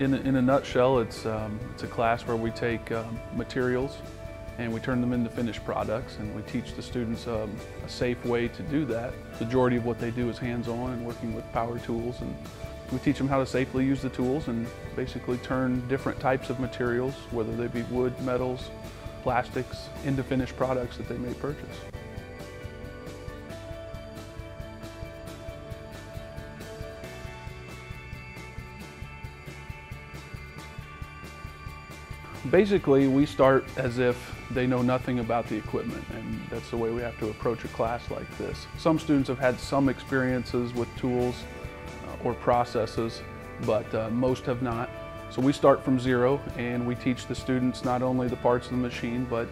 In a nutshell, it's a class where we take materials and we turn them into finished products, and we teach the students a safe way to do that. The majority of what they do is hands-on and working with power tools, and we teach them how to safely use the tools and basically turn different types of materials, whether they be wood, metals, plastics, into finished products that they may purchase. Basically, we start as if they know nothing about the equipment, and that's the way we have to approach a class like this. Some students have had some experiences with tools or processes, but most have not. So we start from zero, and we teach the students not only the parts of the machine, but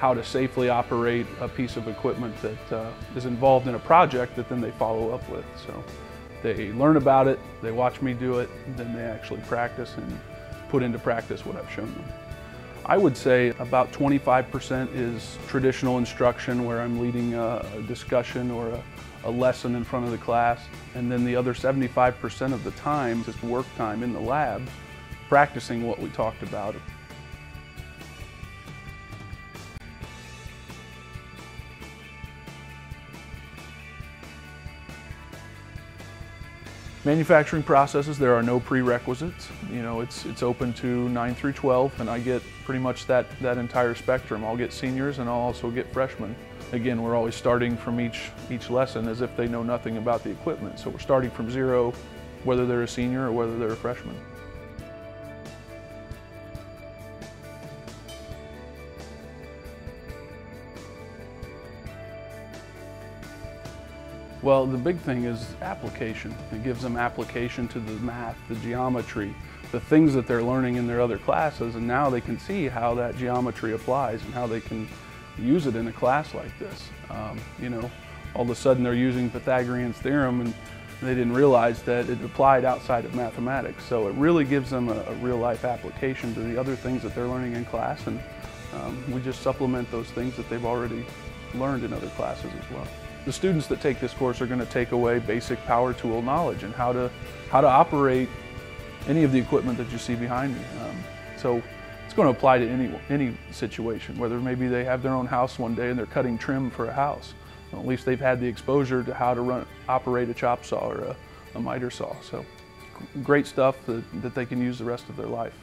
how to safely operate a piece of equipment that is involved in a project that then they follow up with. So they learn about it, they watch me do it, then they actually practice and put into practice what I've shown them. I would say about 25% is traditional instruction, where I'm leading a discussion or a lesson in front of the class, and then the other 75% of the time is work time in the lab, practicing what we talked about. Manufacturing processes, there are no prerequisites. You know, it's open to 9 through 12, and I get pretty much that entire spectrum. I'll get seniors and I'll also get freshmen. Again, we're always starting from each lesson as if they know nothing about the equipment. So we're starting from zero, whether they're a senior or whether they're a freshman. Well, the big thing is application. It gives them application to the math, the geometry, the things that they're learning in their other classes, and now they can see how that geometry applies and how they can use it in a class like this. You know, all of a sudden they're using Pythagorean's theorem, and they didn't realize that it applied outside of mathematics. So it really gives them a real-life application to the other things that they're learning in class, and we just supplement those things that they've already learned in other classes as well. The students that take this course are going to take away basic power tool knowledge and how to operate any of the equipment that you see behind me. So it's going to apply to any situation, whether maybe they have their own house one day and they're cutting trim for a house. Well, at least they've had the exposure to how to operate a chop saw or a miter saw. So great stuff that they can use the rest of their life.